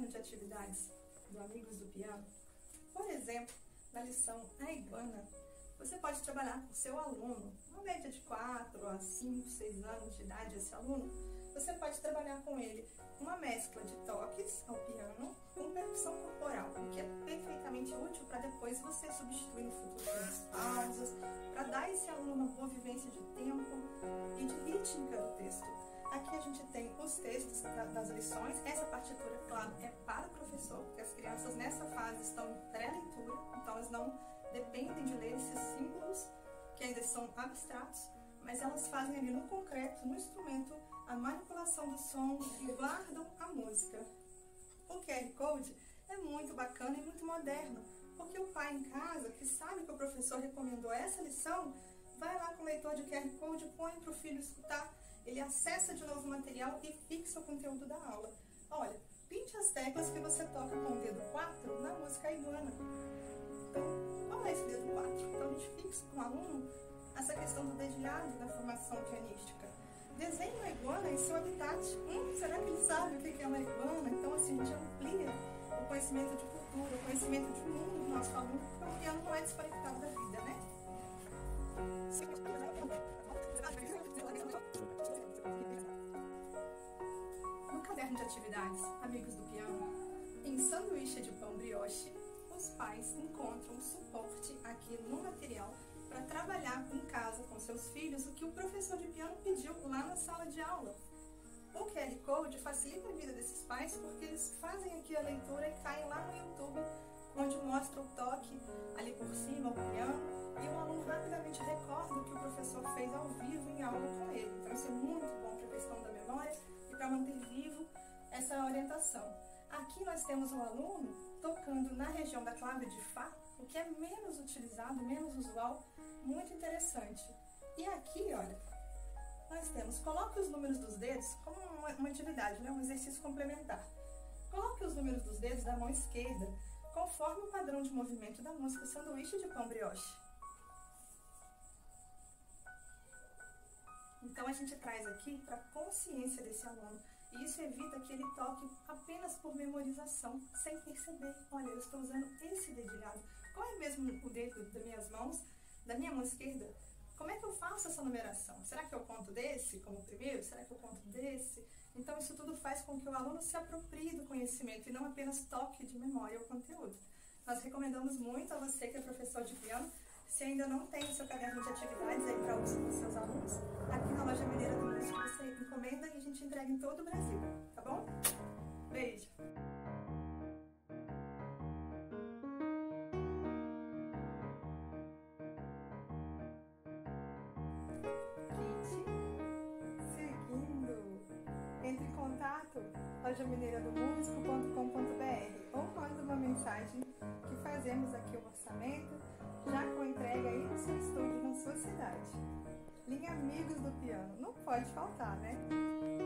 caderno de atividades do Amigos do Piano, por exemplo, na lição Aibana, você pode trabalhar com seu aluno, uma média de 4 a 5, 6 anos de idade, esse aluno, você pode trabalhar com ele uma mescla de toques ao piano com percussão corporal, o que é perfeitamente útil para depois você substituir no futuro pelas pausas, para dar esse aluno uma boa vivência de tempo e de rítmica do texto. Aqui a gente tem os textos das lições. Essa partitura, claro, é para o professor, porque as crianças nessa fase estão em pré-leitura, então elas não dependem de ler esses símbolos, que ainda são abstratos, mas elas fazem ali no concreto, no instrumento, a manipulação do som e guardam a música. O QR Code é muito bacana e muito moderno, porque o pai em casa, que sabe que o professor recomendou essa lição, vai lá com o leitor de QR Code, põe para o filho escutar, ele acessa de novo o material e fixa o conteúdo da aula. Olha, pinte as teclas que você toca com o dedo 4 na música Iguana. Então, qual é esse dedo 4? Então, a gente fixa com o aluno essa questão do dedilhado na formação pianística. Desenhe uma iguana em seu habitat. Será que ele sabe o que é uma iguana? Então, assim, a gente amplia o conhecimento de cultura, o conhecimento de mundo do nosso aluno, porque o piano não é desconectado da vida, né? No caderno de atividades Amigos do Piano, em Sanduíche de Pão Brioche, os pais encontram suporte aqui no material para trabalhar em casa com seus filhos o que o professor de piano pediu lá na sala de aula. O QR Code facilita a vida desses pais porque eles fazem aqui a leitura e caem lá no YouTube, onde mostra o toque ali por cima, o piano, e o aluno rapidamente recorda o que o professor fez ao vivo em aula com ele. Então isso é muito bom para a questão da memória e para manter vivo essa orientação. Aqui nós temos um aluno tocando na região da clave de Fá, o que é menos utilizado, menos usual, muito interessante. E aqui, olha, nós temos, coloque os números dos dedos como uma atividade, né? Um exercício complementar. Coloque os números dos dedos da mão esquerda, conforme o padrão de movimento da música Sanduíche de Pão Brioche. Então a gente traz aqui para a consciência desse aluno, e isso evita que ele toque apenas por memorização, sem perceber. Olha, eu estou usando esse dedilhado, qual é mesmo o dedo das minhas mãos, da minha mão esquerda? Como é que eu faço essa numeração? Será que eu conto desse como primeiro? Será que eu conto desse? Então isso tudo faz com que o aluno se aproprie do conhecimento e não apenas toque de memória o conteúdo. Nós recomendamos muito a você que é professor de piano, se ainda não tem o seu caderno de atividades aí para uso dos seus alunos, aqui na loja Mineira do Bunesco você encomenda e a gente entrega em todo o Brasil, tá bom? Beijo! Entre em contato jagmineira@bunesco.com.br ou manda uma mensagem que fazemos aqui o orçamento já com entrega aí no seu estúdio, na sua cidade. Linha Amigos do Piano, não pode faltar, né?